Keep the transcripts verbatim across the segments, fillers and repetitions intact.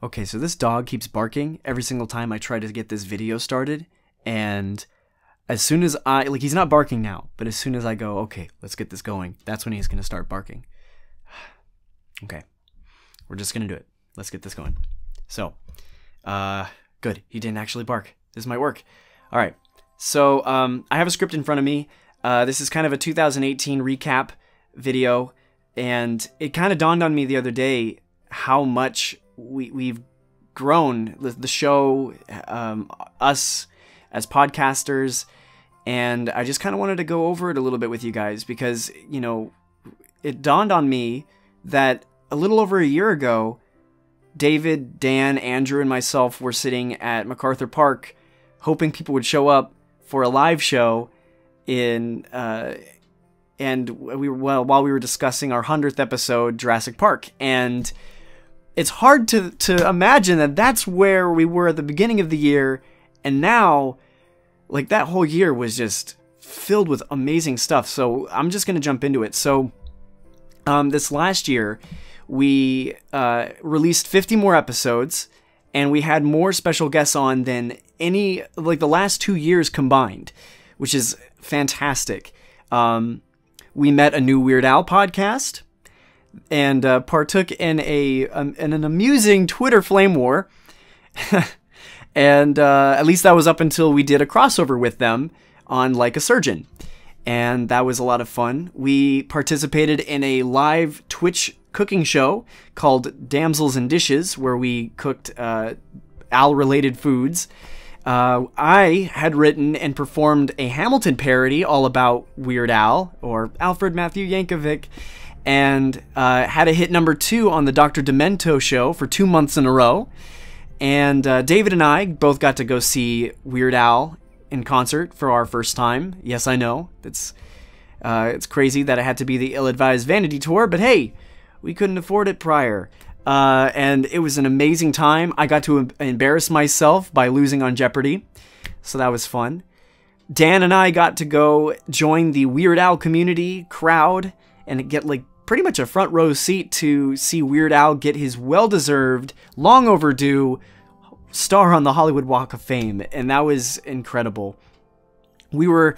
Okay, so this dog keeps barking every single time I try to get this video started, and as soon as I, like, he's not barking now, but as soon as I go, okay, let's get this going, that's when he's going to start barking. Okay, we're just going to do it. Let's get this going. So, uh, good, he didn't actually bark. This might work. All right, so um, I have a script in front of me. Uh, this is kind of a two thousand eighteen recap video, and it kind of dawned on me the other day how much we, we've grown, the, the show, um, us as podcasters, and I just kind of wanted to go over it a little bit with you guys because, you know, it dawned on me that a little over a year ago, David, Dan, Andrew, and myself were sitting at MacArthur Park hoping people would show up for a live show in, uh, and we were, well, while we were discussing our hundredth episode, Jurassic Park, and it's hard to, to imagine that that's where we were at the beginning of the year, and now, like, that whole year was just filled with amazing stuff, so I'm just going to jump into it. So, um, this last year, we uh, released fifty more episodes, and we had more special guests on than any, like, the last two years combined, which is fantastic. Um, we met a new Weird Al podcast, and uh, partook in a um, in an amusing Twitter flame war. And uh, at least that was up until we did a crossover with them on Like a Surgeon. And that was a lot of fun. We participated in a live Twitch cooking show called Damsels and Dishes, where we cooked uh, Al-related foods. Uh, I had written and performed a Hamilton parody all about Weird Al, or Alfred Matthew Yankovic, and uh, had a hit number two on the Doctor Demento show for two months in a row. And uh, David and I both got to go see Weird Al in concert for our first time. Yes, I know, it's, uh, it's crazy that it had to be the ill-advised vanity tour, but hey, we couldn't afford it prior. Uh, and it was an amazing time. I got to em- embarrass myself by losing on Jeopardy, so that was fun. Dan and I got to go join the Weird Al community crowd and get, like, pretty much a front row seat to see Weird Al get his well-deserved, long overdue star on the Hollywood Walk of Fame, and that was incredible. We were,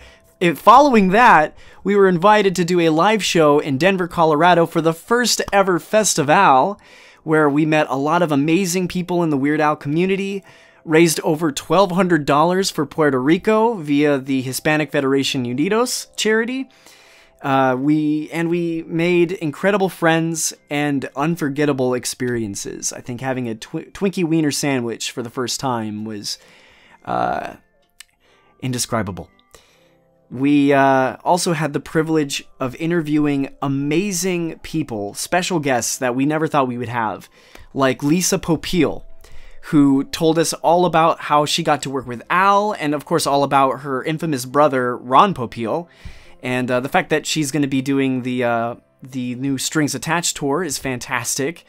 following that, we were invited to do a live show in Denver, Colorado for the first ever Fest of Al, where we met a lot of amazing people in the Weird Al community, raised over twelve hundred dollars for Puerto Rico via the Hispanic Federation Unidos charity. Uh, we and we made incredible friends and unforgettable experiences. I think having a tw Twinkie Wiener sandwich for the first time was uh, indescribable. We uh, also had the privilege of interviewing amazing people, special guests that we never thought we would have, like Lisa Popiel, who told us all about how she got to work with Al, and of course all about her infamous brother, Ron Popiel. And uh, the fact that she's going to be doing the uh, the new Strings Attached tour is fantastic.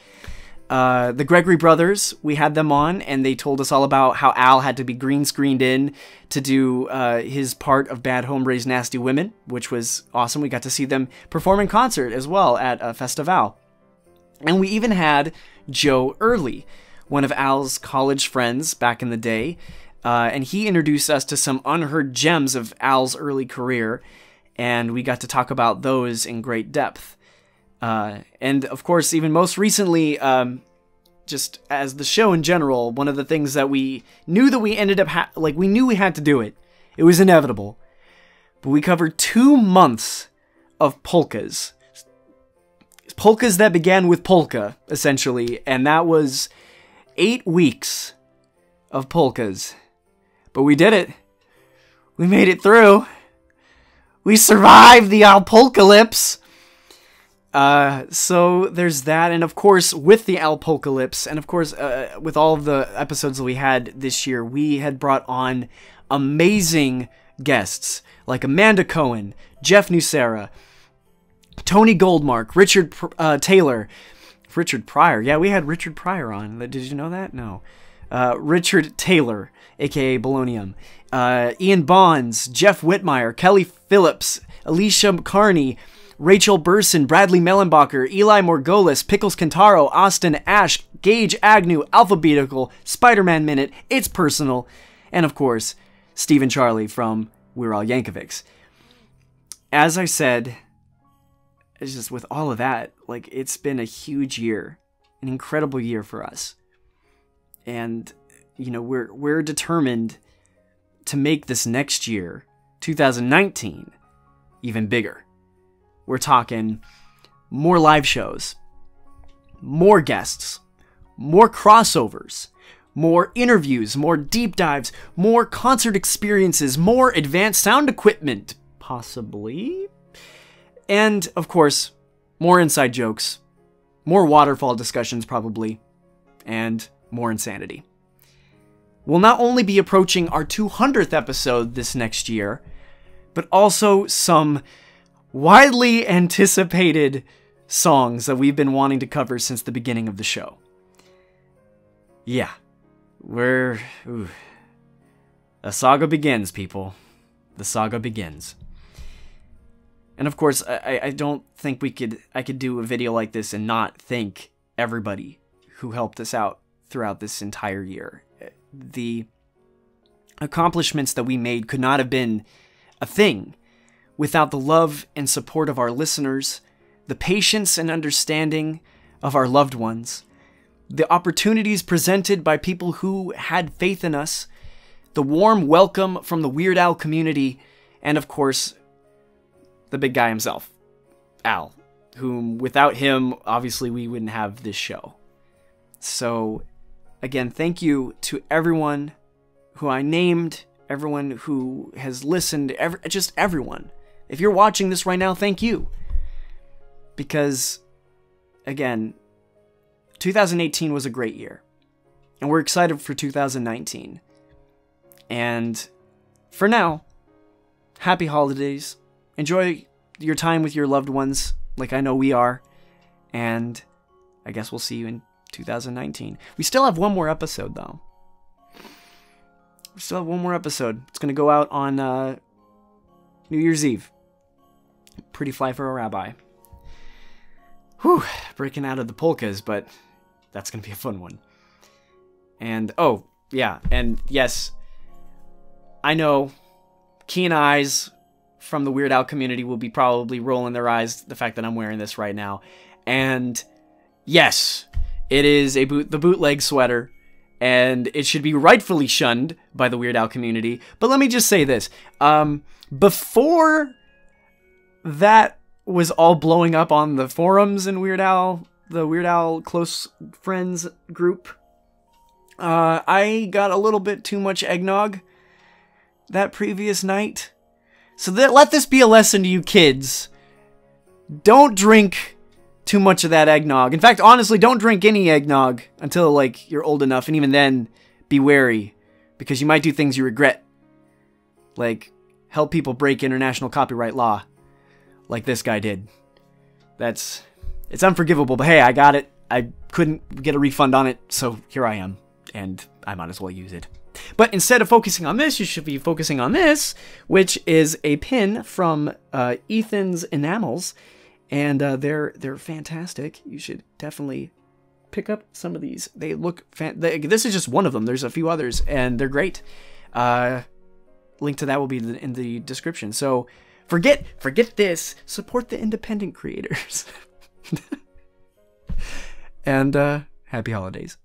Uh, the Gregory Brothers, we had them on, and they told us all about how Al had to be green screened in to do uh, his part of Bad Hombre Raised Nasty Women, which was awesome. We got to see them perform in concert as well at uh, Fest of Al. And we even had Joe Early, one of Al's college friends back in the day, uh, and he introduced us to some unheard gems of Al's early career. And we got to talk about those in great depth. Uh, and of course, even most recently, um, just as the show in general, one of the things that we knew that we ended up, ha like we knew we had to do it. It was inevitable. But we covered two months of polkas. Polkas that began with polka, essentially. And that was eight weeks of polkas. But we did it. We made it through. We survived the Alpocalypse! Uh, so there's that, and of course, with the Alpocalypse, and of course, uh, with all of the episodes that we had this year, we had brought on amazing guests, like Amanda Cohen, Jeff Nucera, Tony Goldmark, Richard uh, Taylor, Richard Pryor, yeah, we had Richard Pryor on, did you know that? No. Uh, Richard Taylor, aka Bolognium, uh, Ian Bonds, Jeff Whitmire, Kelly Phillips, Alicia Carney, Rachel Burson, Bradley Mellenbacher, Eli Morgolis, Pickles Cantaro, Austin Ash, Gage Agnew, Alphabetical, Spider-Man Minute, It's Personal, and of course, Stephen Charlie from We're All Yankovics. As I said, it's just with all of that, like, it's been a huge year, an incredible year for us. And, you know, we're, we're determined to make this next year, two thousand nineteen, even bigger. We're talking more live shows, more guests, more crossovers, more interviews, more deep dives, more concert experiences, more advanced sound equipment, possibly. And, of course, more inside jokes, more waterfall discussions probably, and more insanity. We'll not only be approaching our two hundredth episode this next year, but also some widely anticipated songs that we've been wanting to cover since the beginning of the show. Yeah, we're... Ooh. The saga begins, people. The saga begins. And of course, I, I don't think we could... I could do a video like this and not thank everybody who helped us out throughout this entire year. The accomplishments that we made could not have been a thing without the love and support of our listeners, the patience and understanding of our loved ones, the opportunities presented by people who had faith in us, the warm welcome from the Weird Al community, and of course, the big guy himself, Al, whom without him, obviously we wouldn't have this show. So again, thank you to everyone who I named, everyone who has listened, every, just everyone. If you're watching this right now, thank you. Because, again, two thousand eighteen was a great year. And we're excited for two thousand nineteen. And for now, happy holidays. Enjoy your time with your loved ones, like I know we are. And I guess we'll see you in two thousand nineteen. We still have one more episode, though. We still have one more episode. It's going to go out on uh, New Year's Eve. Pretty fly for a rabbi. Whew, breaking out of the polkas, but that's going to be a fun one. And, oh, yeah, and yes, I know keen eyes from the Weird Al community will be probably rolling their eyes the fact that I'm wearing this right now. And, yes, it is a boot, the bootleg sweater, and it should be rightfully shunned by the Weird Al community. But let me just say this. Um, before that was all blowing up on the forums in Weird Al, the Weird Al Close Friends group, uh, I got a little bit too much eggnog that previous night. So that, let this be a lesson to you kids. Don't drink too much of that eggnog. In fact, honestly, don't drink any eggnog until, like, you're old enough. And even then, be wary, because you might do things you regret. Like, help people break international copyright law, like this guy did. That's... It's unforgivable, but hey, I got it. I couldn't get a refund on it, so here I am. And I might as well use it. But instead of focusing on this, you should be focusing on this, which is a pin from uh, Ethan's Enamels. And uh, they're they're fantastic. You should definitely pick up some of these. They look fan. They, this is just one of them. There's a few others, and they're great. Uh, link to that will be in the description. So forget forget this. Support the independent creators. And uh, happy holidays.